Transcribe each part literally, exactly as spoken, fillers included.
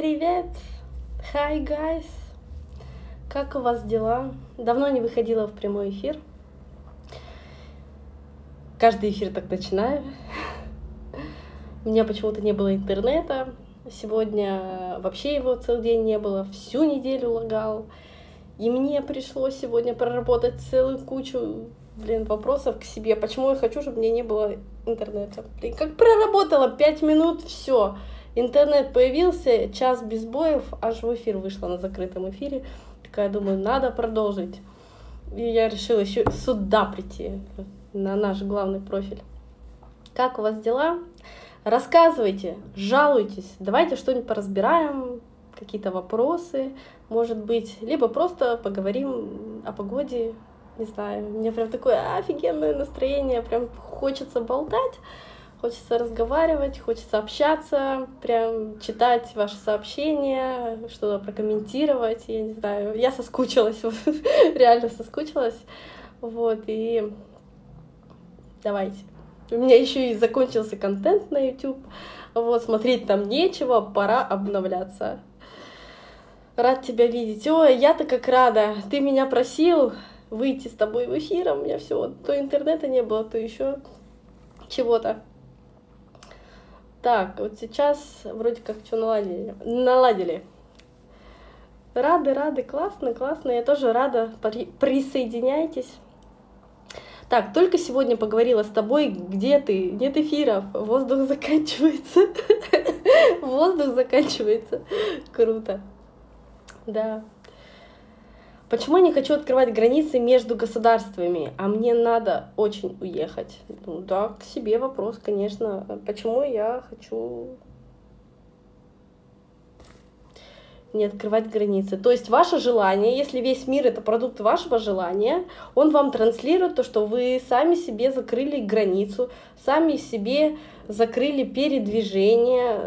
Привет! Hi, guys! Как у вас дела? Давно не выходила в прямой эфир. Каждый эфир так начинаю. У меня почему-то не было интернета. Сегодня вообще его целый день не было. Всю неделю лагал. И мне пришлось сегодня проработать целую кучу, блин, вопросов к себе. Почему я хочу, чтобы мне не было интернета? Блин, как проработала пять минут, все. Интернет появился, час без боев, аж в эфир вышла на закрытом эфире. Такая, думаю, надо продолжить. И я решила еще сюда прийти, на наш главный профиль. Как у вас дела? Рассказывайте, жалуйтесь. Давайте что-нибудь поразбираем, какие-то вопросы, может быть. Либо просто поговорим о погоде. Не знаю, у меня прям такое офигенное настроение, прям хочется болтать, хочется разговаривать, хочется общаться, прям читать ваши сообщения, что-то прокомментировать, я не знаю, я соскучилась, реально соскучилась, вот, и давайте. У меня еще и закончился контент на YouTube, вот, смотреть там нечего, пора обновляться. Рад тебя видеть. О, я-то как рада, ты меня просил выйти с тобой в эфир, а у меня все, то интернета не было, то еще чего-то. Так, вот сейчас вроде как что наладили. наладили. Рады, рады, классно, классно, я тоже рада, присоединяйтесь. Так, только сегодня поговорила с тобой, где ты? Нет эфиров, воздух заканчивается. Воздух заканчивается, круто, да. Почему я не хочу открывать границы между государствами, а мне надо очень уехать? Ну, да, к себе вопрос, конечно. Почему я хочу не открывать границы? То есть ваше желание, если весь мир — это продукт вашего желания, он вам транслирует то, что вы сами себе закрыли границу, сами себе закрыли передвижение,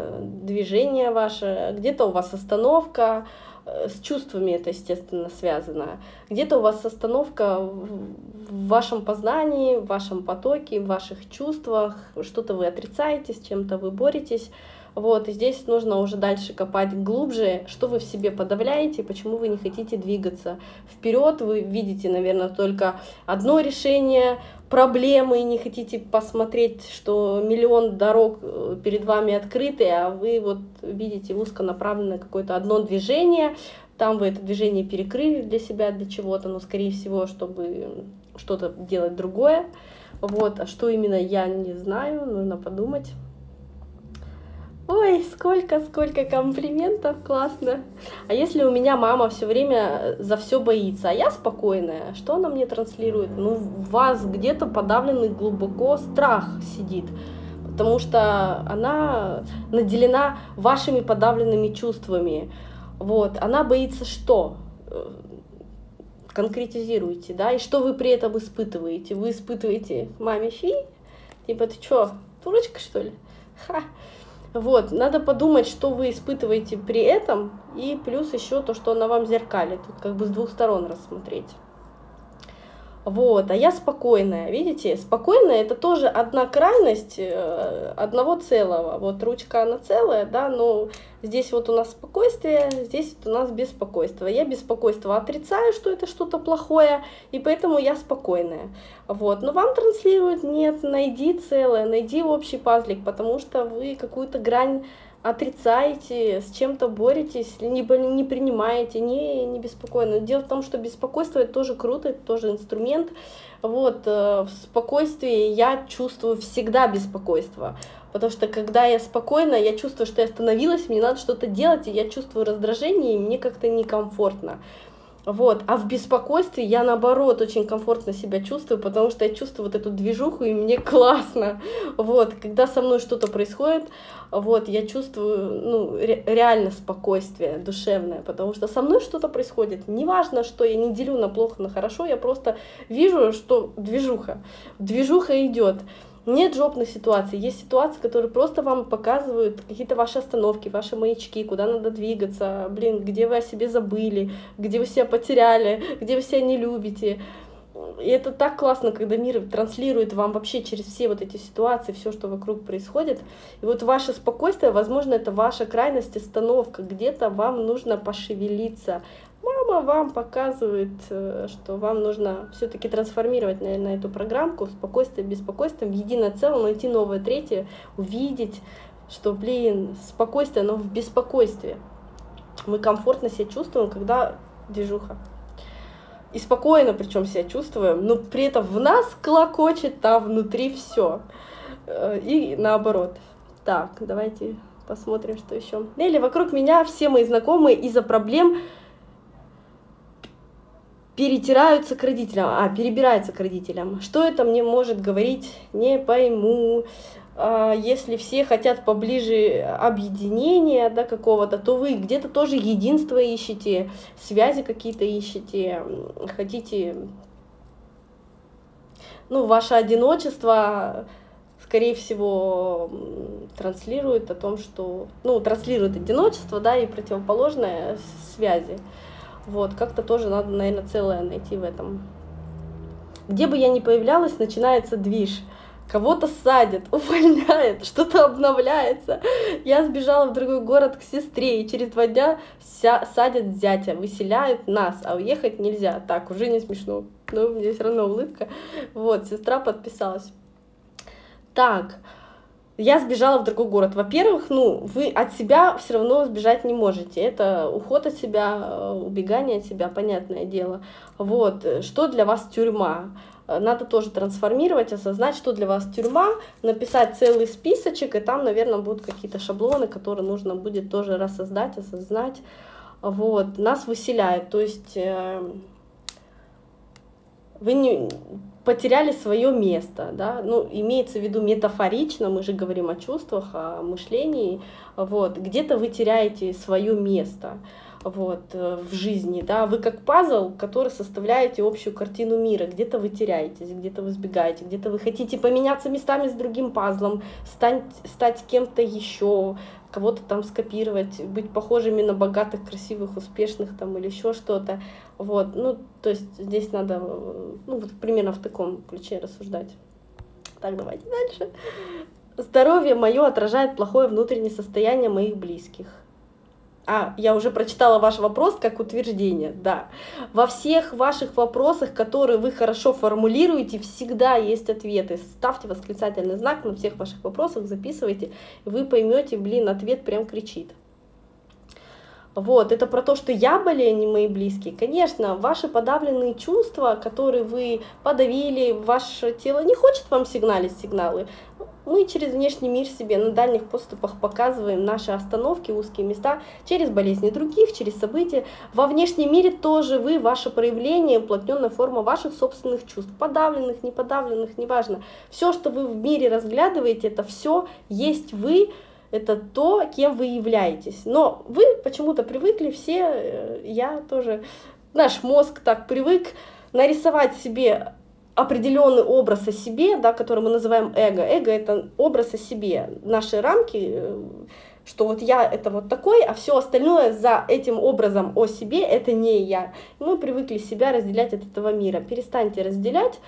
движение ваше, где-то у вас остановка. С чувствами это, естественно, связано. Где-то у вас остановка в вашем познании, в вашем потоке, в ваших чувствах. Что-то вы отрицаете, с чем-то вы боретесь. Вот, и здесь нужно уже дальше копать глубже, что вы в себе подавляете, почему вы не хотите двигаться вперед. Вы видите, наверное, только одно решение проблемы, и не хотите посмотреть, что миллион дорог перед вами открыты, а вы вот видите узконаправленное какое-то одно движение, там вы это движение перекрыли для себя, для чего-то, но, скорее всего, чтобы что-то делать другое. Вот, а что именно, я не знаю, нужно подумать. Ой, сколько, сколько комплиментов, классно. А если у меня мама все время за все боится, а я спокойная, что она мне транслирует? Ну, в вас где-то подавленный глубоко страх сидит, потому что она наделена вашими подавленными чувствами. Вот, она боится что? Конкретизируйте, да, и что вы при этом испытываете? Вы испытываете маме фи? Типа, ты что, дурочка, что ли? Ха! Вот, надо подумать, что вы испытываете при этом, и плюс еще то, что она вам зеркалит, тут как бы с двух сторон рассмотреть. Вот, а я спокойная, видите, спокойная — это тоже одна крайность одного целого, вот ручка она целая, да, но здесь вот у нас спокойствие, здесь вот у нас беспокойство. Я беспокойство отрицаю, что это что-то плохое, и поэтому я спокойная, вот, но вам транслируют: нет, найди целое, найди общий пазлик, потому что вы какую-то грань отрицаете, с чем-то боретесь, не, не принимаете, не, не беспокойно. Дело в том, что беспокойство — это тоже круто, это тоже инструмент. Вот, в спокойствии я чувствую всегда беспокойство, потому что когда я спокойна, я чувствую, что я остановилась, мне надо что-то делать, и я чувствую раздражение, и мне как-то некомфортно. Вот, а в беспокойстве я, наоборот, очень комфортно себя чувствую, потому что я чувствую вот эту движуху, и мне классно. Вот, когда со мной что-то происходит, вот, я чувствую, ну, ре реально спокойствие душевное, потому что со мной что-то происходит. Неважно, что я не делю на плохо, на хорошо, я просто вижу, что движуха, движуха идет. Нет жопных ситуаций, есть ситуации, которые просто вам показывают какие-то ваши остановки, ваши маячки, куда надо двигаться, блин, где вы о себе забыли, где вы себя потеряли, где вы себя не любите. И это так классно, когда мир транслирует вам вообще через все вот эти ситуации, все, что вокруг происходит. И вот ваше спокойствие, возможно, это ваша крайность, остановка. Где-то вам нужно пошевелиться. Мама вам показывает, что вам нужно все-таки трансформировать, наверное, эту программку спокойствие, беспокойствие в единое целое, найти новое третье, увидеть, что, блин, спокойствие, но в беспокойстве. Мы комфортно себя чувствуем, когда движуха. И спокойно причем себя чувствуем, но при этом в нас клокочет, а внутри все. И наоборот. Так, давайте посмотрим, что еще. Нелли, вокруг меня все мои знакомые из-за проблем перетираются к родителям, а, перебираются к родителям. Что это мне может говорить? Не пойму. Если все хотят поближе объединения, да, какого-то, то вы где-то тоже единство ищете, связи какие-то ищете, хотите, ну, ваше одиночество, скорее всего, транслирует о том, что, ну, транслирует одиночество, да, и противоположное связи. Вот, как-то тоже надо, наверное, целое найти в этом. Где бы я ни появлялась, начинается движ. Кого-то садят, увольняют, что-то обновляется. Я сбежала в другой город к сестре, и через два дня вся садят зятя, выселяют нас, а уехать нельзя. Так, уже не смешно, но у меня все равно улыбка. Вот, сестра подписалась. Так, я сбежала в другой город. Во-первых, ну, вы от себя все равно сбежать не можете. Это уход от себя, убегание от себя, понятное дело. Вот, что для вас тюрьма? Надо тоже трансформировать, осознать, что для вас тюрьма, написать целый списочек, и там, наверное, будут какие-то шаблоны, которые нужно будет тоже рассоздать, осознать. Вот, нас выселяют, то есть э, вы не, потеряли свое место, да? Ну, имеется в виду метафорично, мы же говорим о чувствах, о мышлении, вот, где-то вы теряете свое место. Вот, в жизни, да, вы как пазл, который составляете общую картину мира, где-то вы теряетесь, где-то вы сбегаете, где-то вы хотите поменяться местами с другим пазлом, стать, стать кем-то еще, кого-то там скопировать, быть похожими на богатых, красивых, успешных там или еще что-то, вот, ну, то есть здесь надо, ну, вот примерно в таком ключе рассуждать. Так, давайте дальше. Здоровье мое отражает плохое внутреннее состояние моих близких. А, я уже прочитала ваш вопрос как утверждение, да. Во всех ваших вопросах, которые вы хорошо формулируете, всегда есть ответы. Ставьте восклицательный знак на всех ваших вопросах, записывайте, и вы поймете, блин, ответ прям кричит. Вот, это про то, что я болею, не мои близкие. Конечно, ваши подавленные чувства, которые вы подавили, ваше тело не хочет вам сигналить сигналы. Мы через внешний мир себе на дальних подступах показываем наши остановки, узкие места, через болезни других, через события. Во внешнем мире тоже вы, ваше проявление, уплотненная форма ваших собственных чувств, подавленных, неподавленных, неважно. Все, что вы в мире разглядываете, это все есть вы, это то, кем вы являетесь. Но вы почему-то привыкли все, я тоже, наш мозг так привык нарисовать себе определенный образ о себе, да, который мы называем эго. Эго — это образ о себе, наши рамки, что вот я — это вот такой, а все остальное за этим образом о себе — это не я. Мы привыкли себя разделять от этого мира. Перестаньте разделять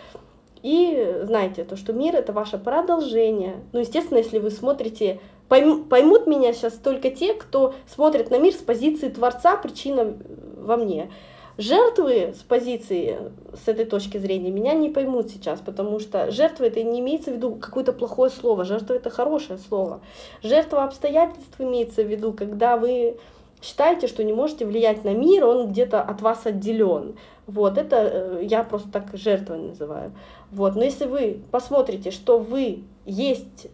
и знайте, то, что мир — это ваше продолжение. Ну, естественно, если вы смотрите... Поймут меня сейчас только те, кто смотрит на мир с позиции Творца, причина во мне. Жертвы с позиции, с этой точки зрения, меня не поймут сейчас, потому что жертва — это не имеется в виду какое-то плохое слово, жертва — это хорошее слово. Жертва обстоятельств имеется в виду, когда вы считаете, что не можете влиять на мир, он где-то от вас отделен. Вот, это я просто так жертвой называю. Вот, но если вы посмотрите, что вы есть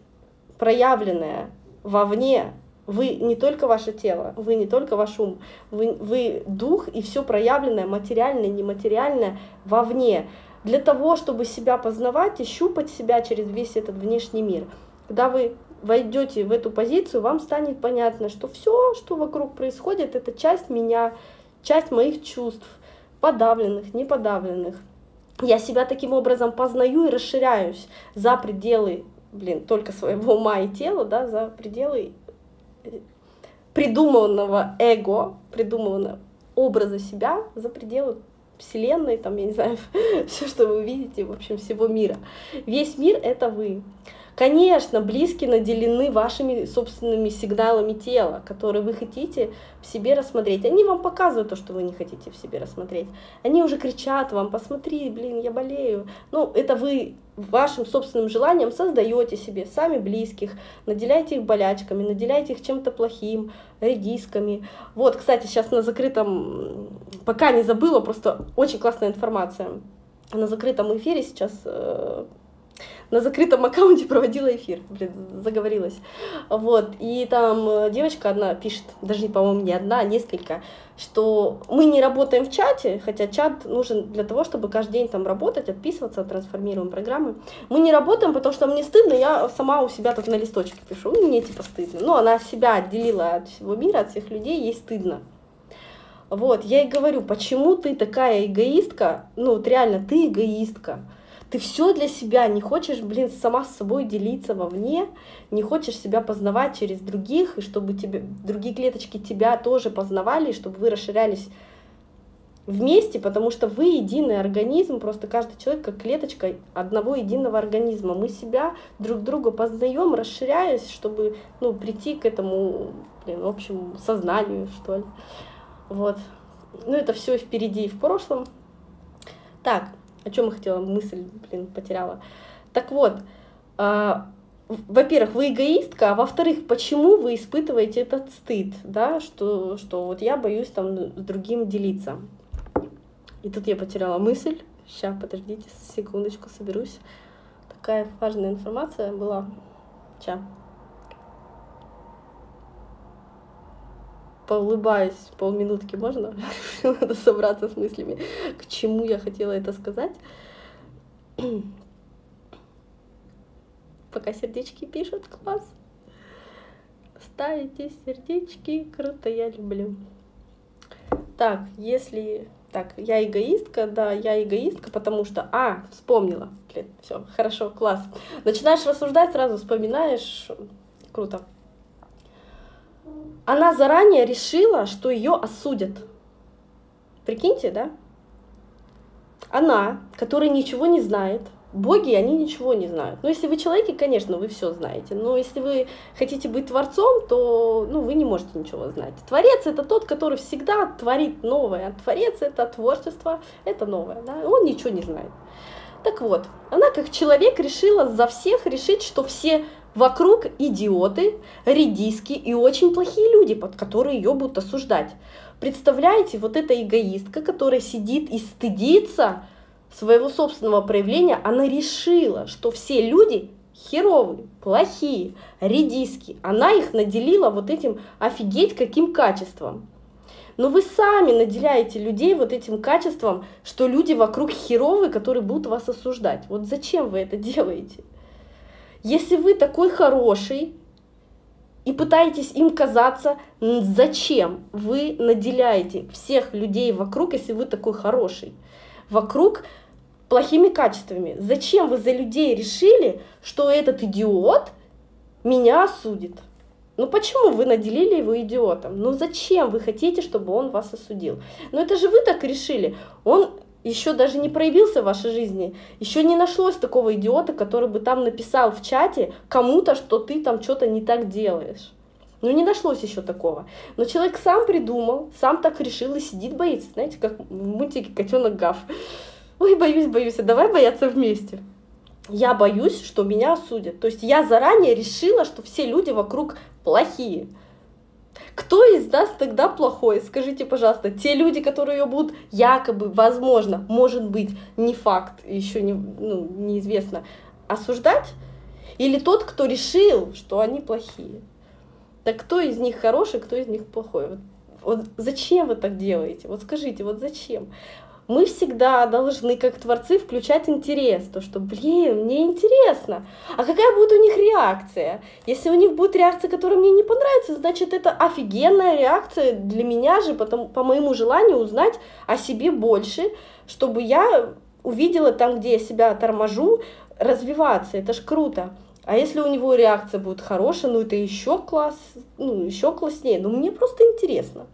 проявленное вовне, вы не только ваше тело, вы не только ваш ум, вы, вы дух и все проявленное, материальное, нематериальное вовне. Для того, чтобы себя познавать и щупать себя через весь этот внешний мир. Когда вы войдете в эту позицию, вам станет понятно, что все, что вокруг происходит, это часть меня, часть моих чувств, подавленных, неподавленных. Я себя таким образом познаю и расширяюсь за пределы, блин, только своего ума и тела, да, за пределы придуманного эго, придуманного образа себя, за пределы Вселенной, там, я не знаю, все, что вы видите, в общем, всего мира. Весь мир — это вы. Конечно, близкие наделены вашими собственными сигналами тела, которые вы хотите в себе рассмотреть. Они вам показывают то, что вы не хотите в себе рассмотреть. Они уже кричат вам: посмотри, блин, я болею. Ну, это вы вашим собственным желанием создаете себе сами близких, наделяете их болячками, наделяете их чем-то плохим, редисками. Вот, кстати, сейчас на закрытом, пока не забыла, просто очень классная информация. На закрытом эфире сейчас... На закрытом аккаунте проводила эфир, блин, заговорилась. Вот, и там девочка одна пишет, даже, по-моему, не одна, а несколько, что мы не работаем в чате, хотя чат нужен для того, чтобы каждый день там работать, отписываться, трансформируем программы. Мы не работаем, потому что мне стыдно, я сама у себя тут на листочке пишу, мне типа стыдно. Но она себя отделила от всего мира, от всех людей, ей стыдно. Вот, я ей говорю, почему ты такая эгоистка, ну вот реально, ты эгоистка. Ты все для себя, не хочешь, блин, сама с собой делиться вовне, не хочешь себя познавать через других, и чтобы тебе, другие клеточки тебя тоже познавали, и чтобы вы расширялись вместе, потому что вы единый организм, просто каждый человек как клеточка одного единого организма. Мы себя друг друга познаем, расширяясь, чтобы, ну, прийти к этому, блин, общему сознанию, что ли. Вот. Ну, это все впереди и в прошлом. Так. О чем я хотела? Мысль, блин, потеряла. Так вот, э, во-первых, вы эгоистка, а во-вторых, почему вы испытываете этот стыд, да, что, что вот я боюсь там с другим делиться. И тут я потеряла мысль. Сейчас, подождите, секундочку, соберусь. Такая важная информация была. Сейчас. Поулыбаюсь, полминутки можно? Надо собраться с мыслями, к чему я хотела это сказать. Пока сердечки пишут, класс. Ставите сердечки, круто, я люблю. Так, если... Так, я эгоистка, да, я эгоистка, потому что... А, вспомнила. Блин, все, хорошо, класс. Начинаешь рассуждать, сразу вспоминаешь, круто. Она заранее решила, что ее осудят. Прикиньте, да? Она, которая ничего не знает. Боги, они ничего не знают. Ну, если вы человеки, конечно, вы все знаете. Но если вы хотите быть творцом, то, ну, вы не можете ничего знать. Творец — это тот, который всегда творит новое. Творец — это творчество, это новое. Да? Он ничего не знает. Так вот, она как человек решила за всех решить, что все... Вокруг идиоты, редиски и очень плохие люди, под которые ее будут осуждать. Представляете, вот эта эгоистка, которая сидит и стыдится своего собственного проявления, она решила, что все люди херовые, плохие, редиски. Она их наделила вот этим офигеть каким качеством. Но вы сами наделяете людей вот этим качеством, что люди вокруг херовые, которые будут вас осуждать. Вот зачем вы это делаете? Если вы такой хороший и пытаетесь им казаться, зачем вы наделяете всех людей вокруг, если вы такой хороший, вокруг плохими качествами? Зачем вы за людей решили, что этот идиот меня осудит? Ну почему вы наделили его идиотом? Ну зачем вы хотите, чтобы он вас осудил? Ну это же вы так решили. Он... Еще даже не проявился в вашей жизни, еще не нашлось такого идиота, который бы там написал в чате кому-то, что ты там что-то не так делаешь. Ну не нашлось еще такого. Но человек сам придумал, сам так решил и сидит, боится. Знаете, как в мультике «Котенок Гав». Ой, боюсь, боюсь, а давай бояться вместе. Я боюсь, что меня осудят. То есть я заранее решила, что все люди вокруг плохие. Кто из нас тогда плохой? Скажите, пожалуйста, те люди, которые ее будут якобы, возможно, может быть, не факт, еще не, ну, неизвестно, осуждать? Или тот, кто решил, что они плохие? Так кто из них хороший, кто из них плохой? Вот, вот зачем вы так делаете? Вот скажите, вот зачем? Мы всегда должны, как творцы, включать интерес. То, что, блин, мне интересно. А какая будет у них реакция? Если у них будет реакция, которая мне не понравится, значит, это офигенная реакция для меня же, потому, по моему желанию узнать о себе больше, чтобы я увидела там, где я себя торможу, развиваться. Это ж круто. А если у него реакция будет хорошая, ну это еще класс, ну еще класснее. Ну мне просто интересно.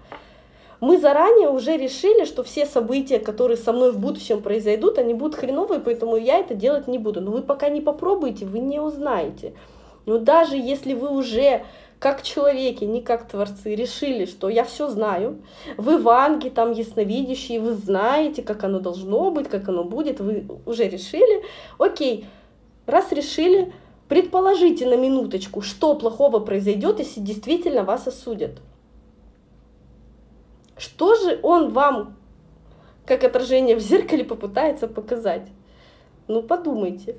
мы заранее уже решили, что все события, которые со мной в будущем произойдут, они будут хреновые, поэтому я это делать не буду. Но вы пока не попробуете, вы не узнаете. Но даже если вы уже как человеки, не как творцы, решили, что я все знаю, вы ванги, там ясновидящие, вы знаете, как оно должно быть, как оно будет, вы уже решили, окей, раз решили, предположите на минуточку, что плохого произойдет, если действительно вас осудят. Что же он вам, как отражение в зеркале, попытается показать? Ну, подумайте.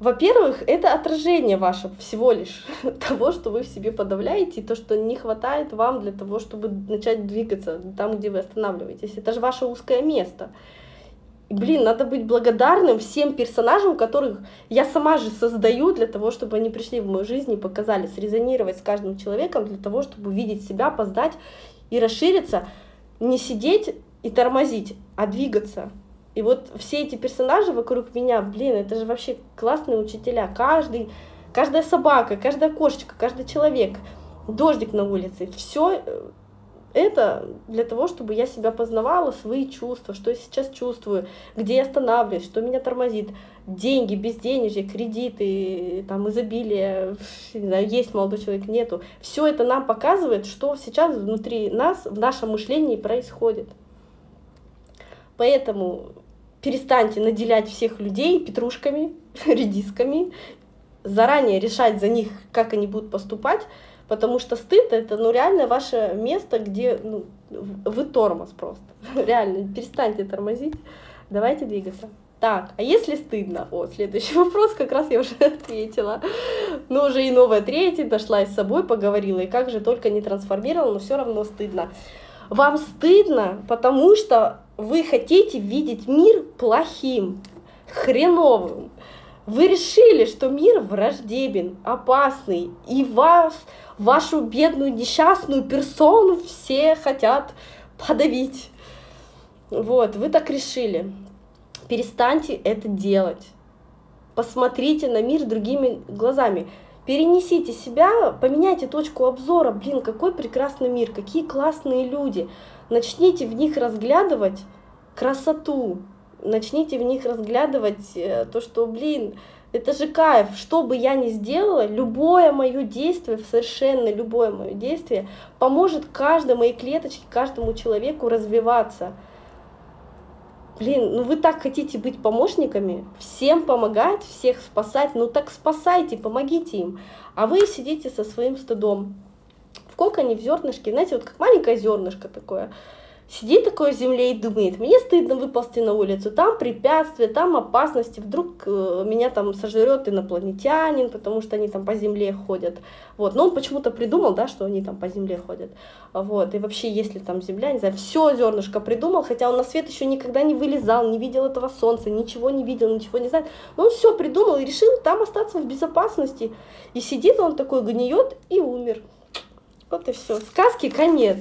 Во-первых, это отражение ваше всего лишь того, что вы в себе подавляете, и то, что не хватает вам для того, чтобы начать двигаться там, где вы останавливаетесь. Это же ваше узкое место. И, блин, надо быть благодарным всем персонажам, которых я сама же создаю для того, чтобы они пришли в мою жизнь и показали, срезонировать с каждым человеком для того, чтобы увидеть себя, познать и расшириться, не сидеть и тормозить, а двигаться. И вот все эти персонажи вокруг меня, блин, это же вообще классные учителя. Каждый, каждая собака, каждая кошечка, каждый человек, дождик на улице. Все это для того, чтобы я себя познавала, свои чувства, что я сейчас чувствую, где я останавливаюсь, что меня тормозит. Деньги, безденежье, кредиты, там, изобилие, не знаю, есть молодой человек, нету. Все это нам показывает, что сейчас внутри нас, в нашем мышлении происходит. Поэтому перестаньте наделять всех людей петрушками, редисками, заранее решать за них, как они будут поступать, потому что стыд — это ну, реально ваше место, где ну, вы тормоз просто. Реально, перестаньте тормозить, давайте двигаться. Так, а если стыдно? О, следующий вопрос, как раз я уже ответила. Но уже и новая третья, нашла с собой, поговорила, и как же только не трансформировала, но все равно стыдно. Вам стыдно, потому что вы хотите видеть мир плохим, хреновым. Вы решили, что мир враждебен, опасный, и вас, вашу бедную несчастную персону все хотят подавить. Вот, вы так решили. Перестаньте это делать. Посмотрите на мир другими глазами. Перенесите себя, поменяйте точку обзора. Блин, какой прекрасный мир, какие классные люди. Начните в них разглядывать красоту. Начните в них разглядывать то, что, блин, это же кайф. Что бы я ни сделала, любое мое действие, совершенно любое мое действие поможет каждой моей клеточке, каждому человеку развиваться. Блин, ну вы так хотите быть помощниками, всем помогать, всех спасать, ну так спасайте, помогите им. А вы сидите со своим стыдом в коконе, в зернышке, знаете, вот как маленькое зернышко такое. Сидит такое в земле и думает, мне стыдно выползти на улицу, там препятствия, там опасности, вдруг меня там сожрет инопланетянин, потому что они там по земле ходят. Вот. Но он почему-то придумал, да, что они там по земле ходят. Вот. И вообще, если там земля, не знаю, все зернышко придумал, хотя он на свет еще никогда не вылезал, не видел этого солнца, ничего не видел, ничего не знает. Но он все придумал и решил там остаться в безопасности. И сидит он такой, гниет и умер. Вот и все. Сказки конец.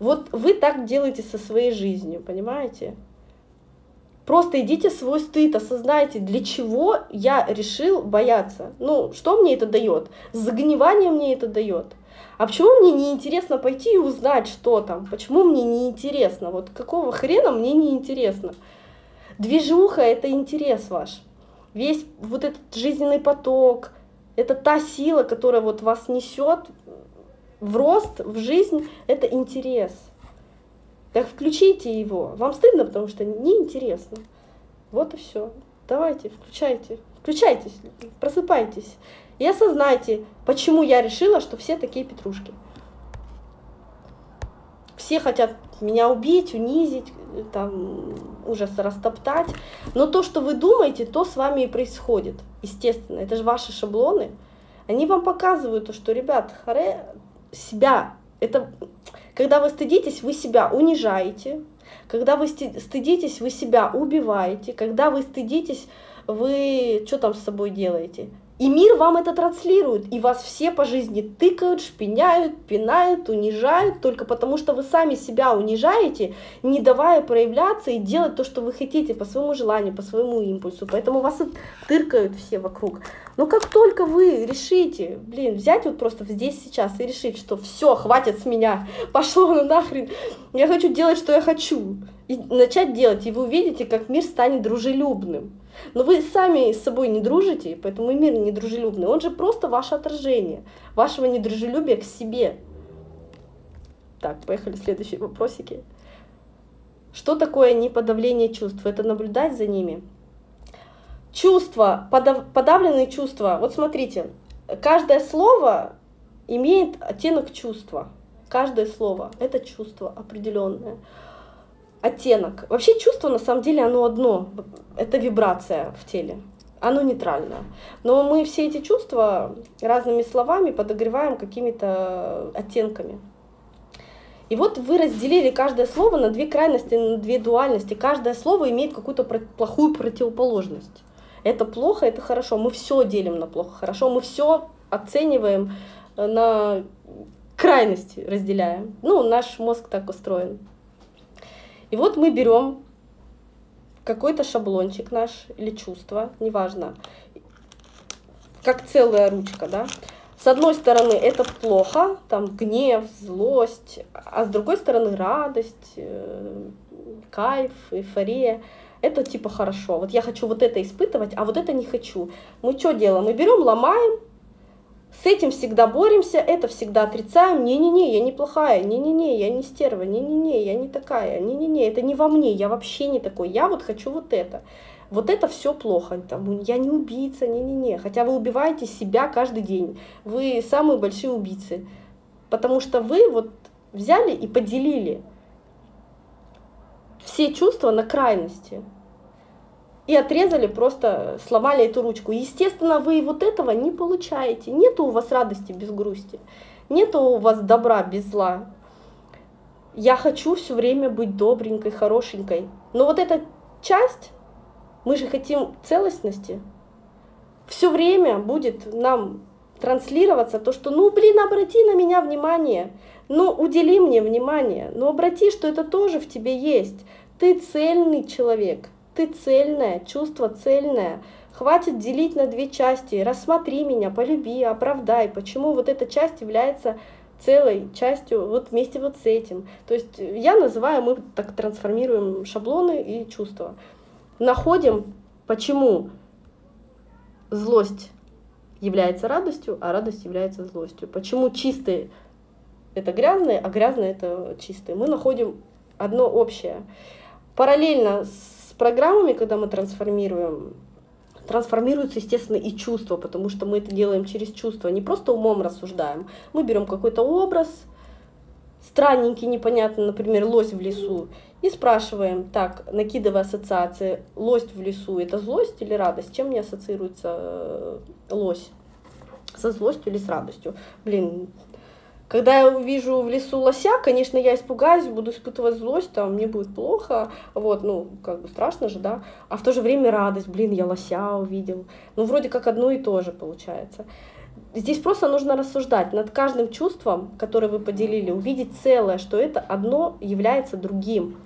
Вот вы так делаете со своей жизнью, понимаете? Просто идите в свой стыд, осознайте, для чего я решил бояться. Ну, что мне это дает? Загнивание мне это дает. А почему мне неинтересно пойти и узнать, что там? Почему мне неинтересно? Вот какого хрена мне неинтересно? Движуха — это интерес ваш. Весь вот этот жизненный поток, это та сила, которая вот вас несет в рост, в жизнь, это интерес. Так включите его. Вам стыдно, потому что неинтересно. Вот и все. Давайте, включайте. Включайтесь, просыпайтесь. И осознайте, почему я решила, что все такие петрушки. Все хотят меня убить, унизить, там, ужаса растоптать. Но то, что вы думаете, то с вами и происходит. Естественно, это же ваши шаблоны. Они вам показывают то, что, ребят, харе... себя, это когда вы стыдитесь, вы себя унижаете, когда вы стыдитесь, вы себя убиваете, когда вы стыдитесь, вы что там с собой делаете? И мир вам это транслирует, и вас все по жизни тыкают, шпиняют, пинают, унижают, только потому что вы сами себя унижаете, не давая проявляться и делать то, что вы хотите, по своему желанию, по своему импульсу. Поэтому вас тыркают все вокруг. Но как только вы решите, блин, взять вот просто здесь сейчас и решить, что все, хватит с меня, пошло ну нахрен, я хочу делать, что я хочу, и начать делать, и вы увидите, как мир станет дружелюбным. Но вы сами с собой не дружите, поэтому и мир недружелюбный. Он же просто ваше отражение, вашего недружелюбия к себе. Так, поехали следующие вопросики. Что такое неподавление чувств? Это наблюдать за ними. Чувства, подав, подавленные чувства. Вот смотрите, каждое слово имеет оттенок чувства. Каждое слово — это чувство определенное. Оттенок. Вообще чувство, на самом деле, оно одно. Это вибрация в теле. Оно нейтральное. Но мы все эти чувства разными словами подогреваем какими-то оттенками. И вот вы разделили каждое слово на две крайности, на две дуальности. Каждое слово имеет какую-то плохую противоположность. Это плохо, это хорошо. Мы все делим на плохо, хорошо. Мы все оцениваем на крайности, разделяем. Ну, наш мозг так устроен. И вот мы берем какой-то шаблончик наш или чувство, неважно, как целая ручка, да. С одной стороны это плохо, там гнев, злость, а с другой стороны радость, кайф, эйфория. Это типа хорошо. Вот я хочу вот это испытывать, а вот это не хочу. Мы что делаем? Мы берем, ломаем. С этим всегда боремся, это всегда отрицаем. Не-не-не, я не плохая, не-не-не, я не стерва, не-не-не, я не такая, не-не-не, это не во мне, я вообще не такой, я вот хочу вот это. Вот это все плохо, там, я не убийца, не-не-не. Хотя вы убиваете себя каждый день, вы самые большие убийцы. Потому что вы вот взяли и поделили все чувства на крайности. И отрезали, просто сломали эту ручку. Естественно, вы вот этого не получаете. Нету у вас радости без грусти. Нету у вас добра без зла. Я хочу все время быть добренькой, хорошенькой. Но вот эта часть, мы же хотим целостности, все время будет нам транслироваться то, что ну блин, обрати на меня внимание, ну удели мне внимание, ну обрати, что это тоже в тебе есть. Ты цельный человек. Ты цельная, чувство цельное. Хватит делить на две части. Рассмотри меня, полюби, оправдай. Почему вот эта часть является целой частью вот вместе вот с этим. То есть я называю, мы так трансформируем шаблоны и чувства. Находим, почему злость является радостью, а радость является злостью. Почему чистые это грязные, а грязные это чистые. Мы находим одно общее. Параллельно с программами, когда мы трансформируем, трансформируются, естественно, и чувства, потому что мы это делаем через чувства, не просто умом рассуждаем. Мы берем какой-то образ, странненький, непонятный, например, лось в лесу, и спрашиваем, так, накидывая ассоциации, лось в лесу — это злость или радость? С чем мне ассоциируется лось? Со злостью или с радостью? Блин, когда я увижу в лесу лося, конечно, я испугаюсь, буду испытывать злость, там, мне будет плохо, вот, ну, как бы страшно же, да, а в то же время радость, блин, я лося увидел, ну, вроде как одно и то же получается. Здесь просто нужно рассуждать над каждым чувством, которое вы поделили, увидеть целое, что это одно является другим.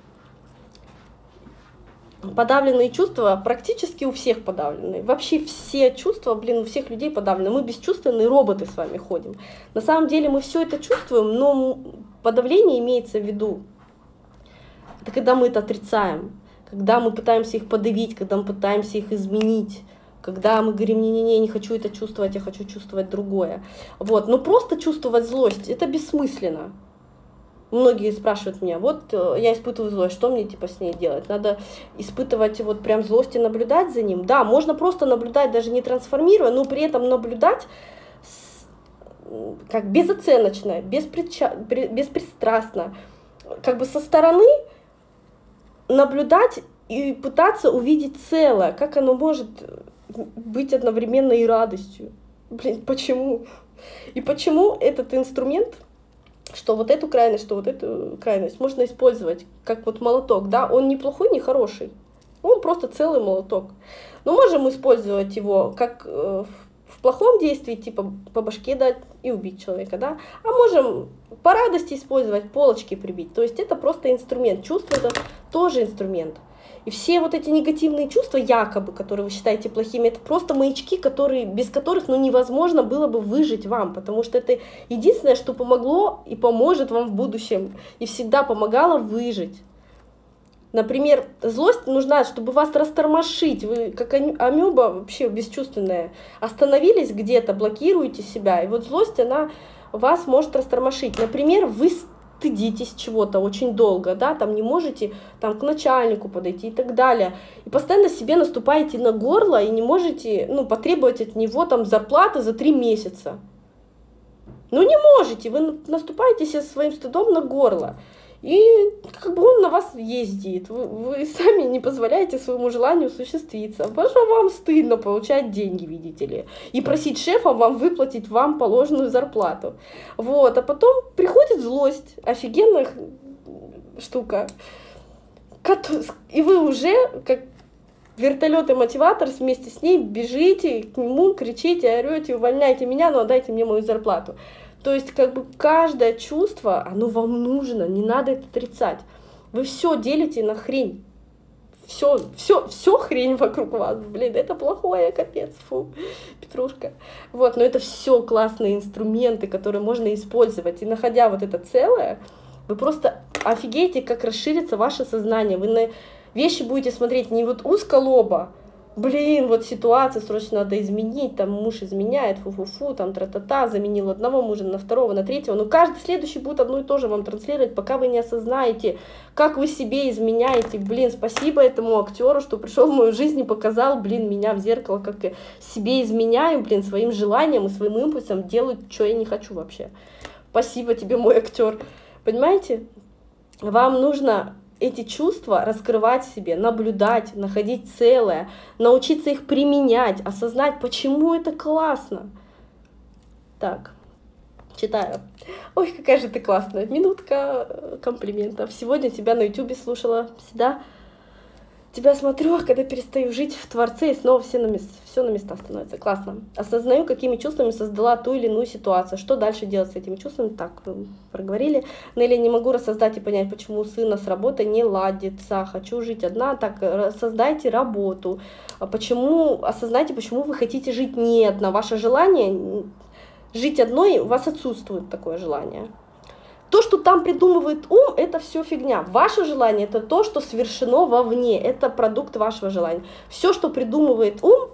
Подавленные чувства, практически у всех подавлены. Вообще все чувства, блин, у всех людей подавлены. Мы бесчувственные роботы с вами ходим. На самом деле мы все это чувствуем, но подавление имеется в виду. Это когда мы это отрицаем, когда мы пытаемся их подавить, когда мы пытаемся их изменить, когда мы говорим, не-не-не, не хочу это чувствовать, я хочу чувствовать другое. Вот. Но просто чувствовать злость — это бессмысленно. Многие спрашивают меня, вот я испытываю злость, что мне типа с ней делать? Надо испытывать вот прям злость и наблюдать за ним? Да, можно просто наблюдать, даже не трансформируя, но при этом наблюдать с, как безоценочно, беспредча, беспристрастно, как бы со стороны наблюдать и пытаться увидеть целое, как оно может быть одновременно и радостью. Блин, почему? И почему этот инструмент... что вот эту крайность, что вот эту крайность можно использовать как вот молоток, да, он не плохой, не хороший, он просто целый молоток. Но можем использовать его как в в плохом действии, типа по башке дать и убить человека, да, а можем по радости использовать, полочки прибить, то есть это просто инструмент, чувство это тоже инструмент. И все вот эти негативные чувства, якобы, которые вы считаете плохими, это просто маячки, которые, без которых ну, невозможно было бы выжить вам, потому что это единственное, что помогло и поможет вам в будущем, и всегда помогало выжить. Например, злость нужна, чтобы вас растормошить, вы как амеба вообще бесчувственная, остановились где-то, блокируете себя, и вот злость, она вас может растормошить. Например, вы стыдитесь чего-то очень долго, да, там не можете там, к начальнику подойти и так далее, и постоянно себе наступаете на горло и не можете ну, потребовать от него там, зарплаты за три месяца. Ну не можете, вы наступаете себе своим стыдом на горло. И как бы он на вас ездит, вы, вы сами не позволяете своему желанию осуществиться, потому что вам стыдно получать деньги, видите ли, и просить шефа вам выплатить вам положенную зарплату. Вот, а потом приходит злость, офигенная штука, и вы уже как вертолет и мотиватор вместе с ней бежите к нему, кричите, орете, увольняйте меня, но отдайте мне мою зарплату. То есть, как бы, каждое чувство, оно вам нужно, не надо это отрицать. Вы все делите на хрень. Все, все, все хрень вокруг вас. Блин, это плохое, капец, фу, петрушка. Вот, но это все классные инструменты, которые можно использовать. И находя вот это целое, вы просто офигеете, как расширится ваше сознание. Вы на вещи будете смотреть не вот узколобо, блин, вот ситуация, срочно надо изменить, там муж изменяет, фу-фу-фу, там тра-та-та, заменил одного мужа на второго, на третьего, но каждый следующий будет одно и то же вам транслировать, пока вы не осознаете, как вы себе изменяете, блин, спасибо этому актеру, что пришел в мою жизнь и показал, блин, меня в зеркало, как я себе изменяю, блин, своим желанием и своим импульсом делаю, что я не хочу вообще. Спасибо тебе, мой актер. Понимаете? Вам нужно эти чувства раскрывать себе, наблюдать, находить целое, научиться их применять, осознать, почему это классно. Так, читаю. Ой, какая же ты классная. Минутка комплиментов. Сегодня тебя на ютубе слушала. Всегда тебя смотрю, когда перестаю жить в Творце, и снова все на, мест, все на места становится. Классно. Осознаю, какими чувствами создала ту или иную ситуацию. Что дальше делать с этими чувствами? Так, вы проговорили. Нелли, не могу рассоздать и понять, почему сына с работы не ладится. Хочу жить одна. Так, создайте работу. Почему? Осознайте, почему вы хотите жить не одна. Ваше желание жить одной, у вас отсутствует такое желание. То, что там придумывает ум, это все фигня. Ваше желание – это то, что совершено вовне, это продукт вашего желания. Все, что придумывает ум,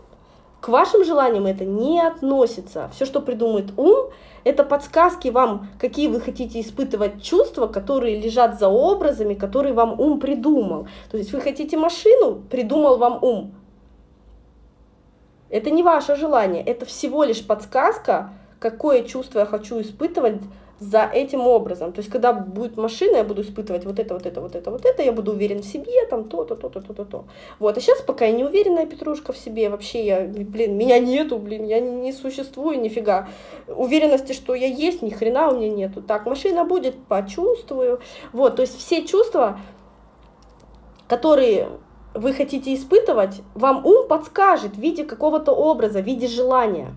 к вашим желаниям это не относится. Все, что придумает ум, это подсказки вам, какие вы хотите испытывать чувства, которые лежат за образами, которые вам ум придумал. То есть вы хотите машину, придумал вам ум. Это не ваше желание, это всего лишь подсказка, какое чувство я хочу испытывать за этим образом. То есть, когда будет машина, я буду испытывать вот это, вот это, вот это, вот это, я буду уверен в себе, там то-то, то-то, то-то, то. Вот, а сейчас пока я не уверенная петрушка в себе, вообще я, блин, меня нету, блин, я не существую нифига. Уверенности, что я есть, ни хрена у меня нету. Так, машина будет, почувствую. Вот, то есть все чувства, которые вы хотите испытывать, вам ум подскажет в виде какого-то образа, в виде желания.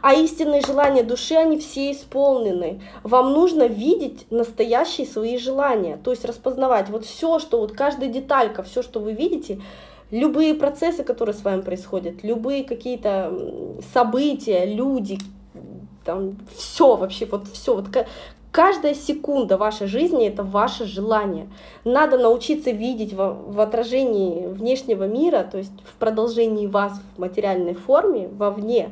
А истинные желания души, они все исполнены. Вам нужно видеть настоящие свои желания, то есть распознавать вот все, что вот каждая деталька, все, что вы видите, любые процессы, которые с вами происходят, любые какие-то события, люди, там все вообще, вот все, вот каждая секунда вашей жизни – это ваше желание. Надо научиться видеть в, в отражении внешнего мира, то есть в продолжении вас в материальной форме, вовне,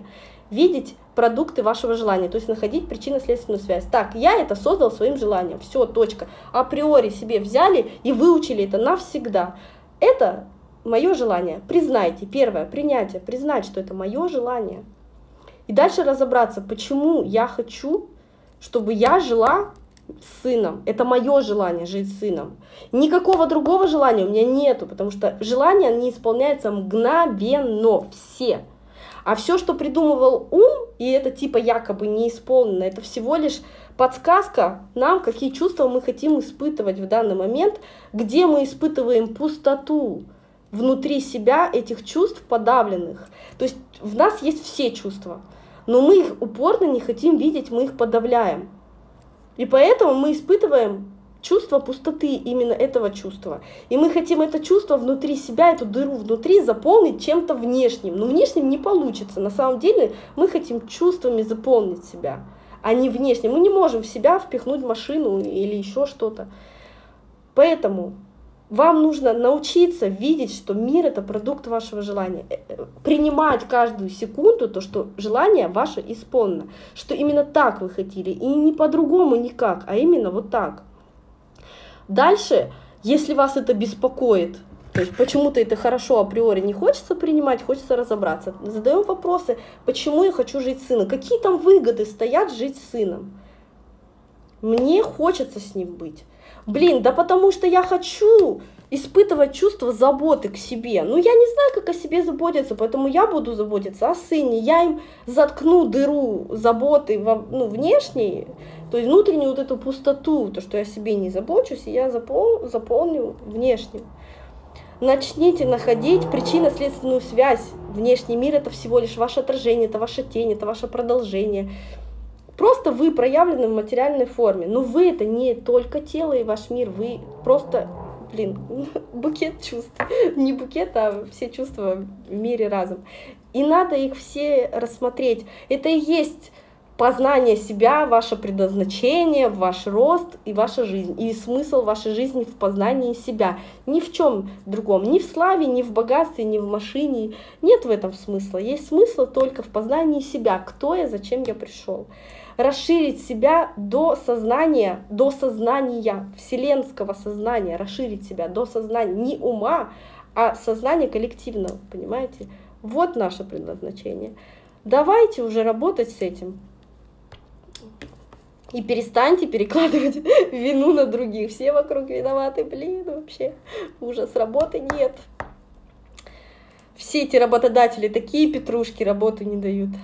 видеть продукты вашего желания, то есть находить причинно-следственную связь. Так, я это создал своим желанием, все, точка. Априори себе взяли и выучили это навсегда. Это мое желание. Признайте, первое, принятие, признать, что это мое желание. И дальше разобраться, почему я хочу, чтобы я жила с сыном. Это мое желание жить с сыном. Никакого другого желания у меня нету, потому что желания не исполняются мгновенно все. А все, что придумывал ум, и это типа якобы не исполнено, это всего лишь подсказка нам, какие чувства мы хотим испытывать в данный момент, где мы испытываем пустоту. внутри себя этих чувств подавленных. То есть в нас есть все чувства, но мы их упорно не хотим видеть, мы их подавляем. И поэтому мы испытываем чувство пустоты, именно этого чувства. И мы хотим это чувство внутри себя, эту дыру внутри заполнить чем-то внешним. Но внешним не получится. На самом деле мы хотим чувствами заполнить себя, а не внешним. Мы не можем в себя впихнуть машину или еще что-то. Поэтому вам нужно научиться видеть, что мир — это продукт вашего желания. Принимать каждую секунду то, что желание ваше исполнено. Что именно так вы хотели. И не по-другому никак, а именно вот так. Дальше, если вас это беспокоит, то есть почему-то это хорошо априори не хочется принимать, хочется разобраться. Задаем вопросы, почему я хочу жить с сыном, какие там выгоды стоят жить с сыном. Мне хочется с ним быть. Блин, да потому что я хочу испытывать чувство заботы к себе. Ну я не знаю, как о себе заботиться, поэтому я буду заботиться о сыне. Я им заткну дыру заботы, ну, внешней, то есть внутреннюю вот эту пустоту, то, что я себе не забочусь, и я запол- заполню внешним. Начните находить причинно-следственную связь. Внешний мир — это всего лишь ваше отражение, это ваша тень, это ваше продолжение. Просто вы проявлены в материальной форме. Но вы — это не только тело и ваш мир, вы просто, блин, букет чувств. Не букет, а все чувства в мире разом. И надо их все рассмотреть. Это и есть познание себя, ваше предназначение, ваш рост и ваша жизнь. И смысл вашей жизни в познании себя. Ни в чем другом. Ни в славе, ни в богатстве, ни в машине. Нет в этом смысла. Есть смысл только в познании себя. Кто я, зачем я пришел. Расширить себя до сознания, до сознания, вселенского сознания. Расширить себя до сознания. Не ума, а сознания коллективного. Понимаете? Вот наше предназначение. Давайте уже работать с этим. И перестаньте перекладывать вину на других. Все вокруг виноваты, блин, вообще ужас, работы нет. Все эти работодатели такие петрушки, работу не дают.